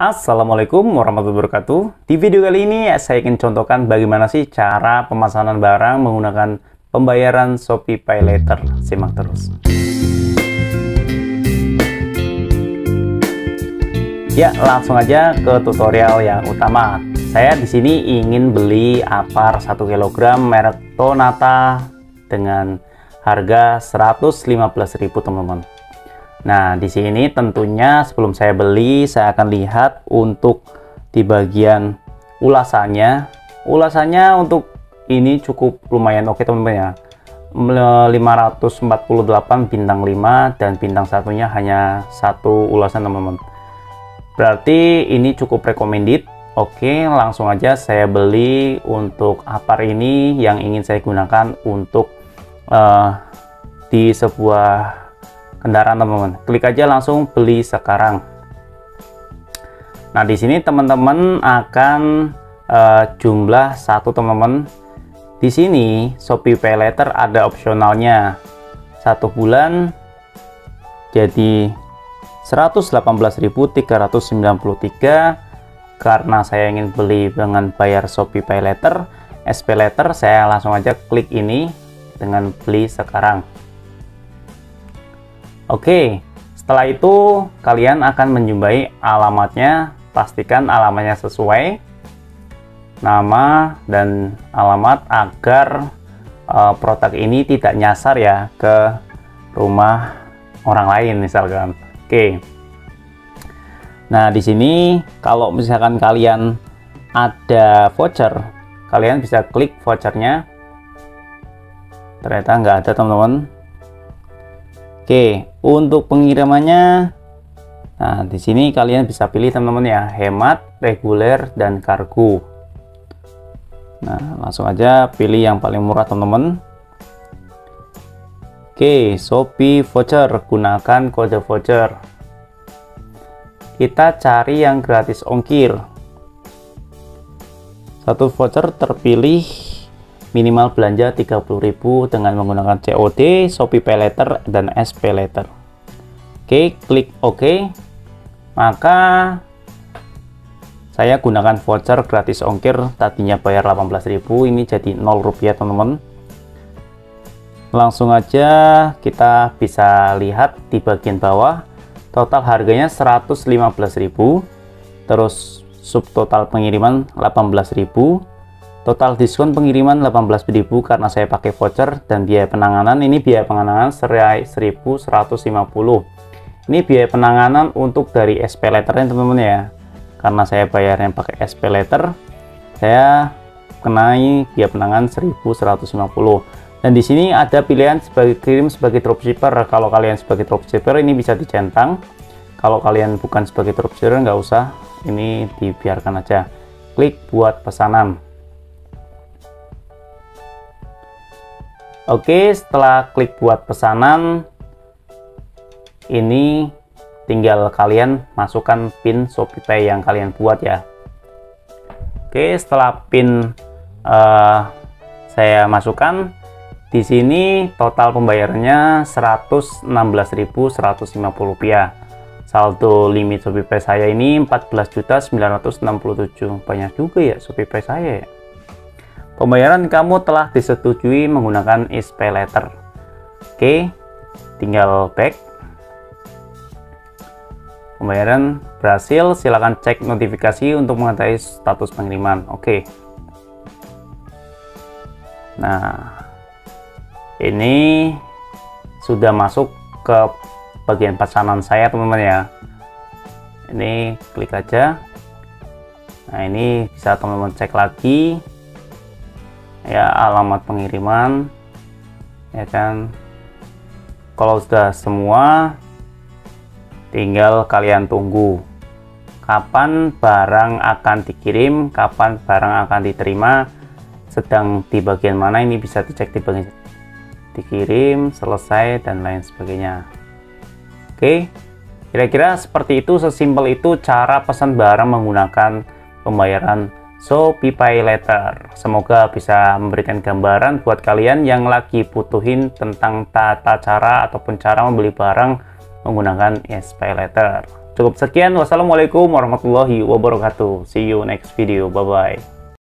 Assalamualaikum warahmatullahi wabarakatuh. Di video kali ini saya ingin contohkan bagaimana sih cara pemesanan barang menggunakan pembayaran ShopeePayLater. Simak terus. Ya, langsung aja ke tutorial yang utama. Saya di sini ingin beli apar 1 kg merek Tonata dengan harga 115.000, teman-teman. Nah, di sini tentunya sebelum saya beli, saya akan lihat untuk di bagian ulasannya. Ulasannya untuk ini cukup lumayan oke, teman-teman ya. 548 bintang 5 dan bintang satunya hanya satu ulasan, teman-teman. Berarti ini cukup recommended. Oke, langsung aja saya beli untuk apar ini yang ingin saya gunakan untuk di sebuah kendaraan, teman-teman. Klik aja langsung beli sekarang. Nah, di sini teman-teman akan jumlah satu, teman-teman. Di sini ShopeePayLater ada opsionalnya 1 bulan jadi 118.393. karena saya ingin beli dengan bayar ShopeePayLater SPayLater, saya langsung aja klik ini dengan beli sekarang. Oke, setelah itu kalian akan menjumpai alamatnya. Pastikan alamatnya sesuai nama dan alamat agar produk ini tidak nyasar ya ke rumah orang lain misalkan. Oke. Nah, di sini kalau misalkan kalian ada voucher, kalian bisa klik vouchernya. Ternyata nggak ada, teman-teman. Oke, untuk pengirimannya, nah di sini kalian bisa pilih, teman-teman ya, hemat, reguler, dan kargo. Nah, langsung aja pilih yang paling murah, teman-teman. Oke, Shopee voucher, gunakan kode voucher. Kita cari yang gratis ongkir. Satu voucher terpilih minimal belanja 30.000 dengan menggunakan COD, ShopeePayLater, dan SPayLater. Oke, klik OK. Maka saya gunakan voucher gratis ongkir, tadinya bayar 18.000, ini jadi 0 rupiah, teman-teman. Langsung aja kita bisa lihat di bagian bawah, total harganya 115.000, terus subtotal pengiriman 18.000. Total diskon pengiriman 18.000 karena saya pakai voucher, dan biaya penanganan, ini biaya penanganan 1.150. Ini biaya penanganan untuk dari SPayLater-nya, teman-teman ya. Karena saya bayarnya pakai SPayLater, saya kenai biaya penanganan 1.150. Dan di sini ada pilihan sebagai kirim sebagai dropshipper. Kalau kalian sebagai dropshipper ini bisa dicentang. Kalau kalian bukan sebagai dropshipper nggak usah, ini dibiarkan aja. Klik buat pesanan. Oke, setelah klik buat pesanan, ini tinggal kalian masukkan PIN ShopeePay yang kalian buat ya. Oke, setelah PIN saya masukkan, di sini total pembayarannya Rp116.150. Saldo limit ShopeePay saya ini 14.967. Banyak juga ya ShopeePay saya ya. Pembayaran kamu telah disetujui menggunakan SPayLater. Oke, tinggal back. Pembayaran berhasil, silakan cek notifikasi untuk mengetahui status pengiriman. Oke. Nah, ini sudah masuk ke bagian pesanan saya, teman-teman ya. Ini klik aja. Nah, ini bisa teman-teman cek lagi. Ya, alamat pengiriman ya kan. Kalau sudah semua, tinggal kalian tunggu kapan barang akan dikirim, kapan barang akan diterima, sedang di bagian mana, ini bisa dicek di bagian dikirim, selesai, dan lain sebagainya. Oke, kira-kira seperti itu, sesimpel itu cara pesan barang menggunakan pembayaran ShopeePayLater. Semoga bisa memberikan gambaran buat kalian yang lagi butuhin tentang tata cara ataupun cara membeli barang menggunakan SPayLater. Cukup sekian, wassalamualaikum warahmatullahi wabarakatuh. See you next video, bye-bye.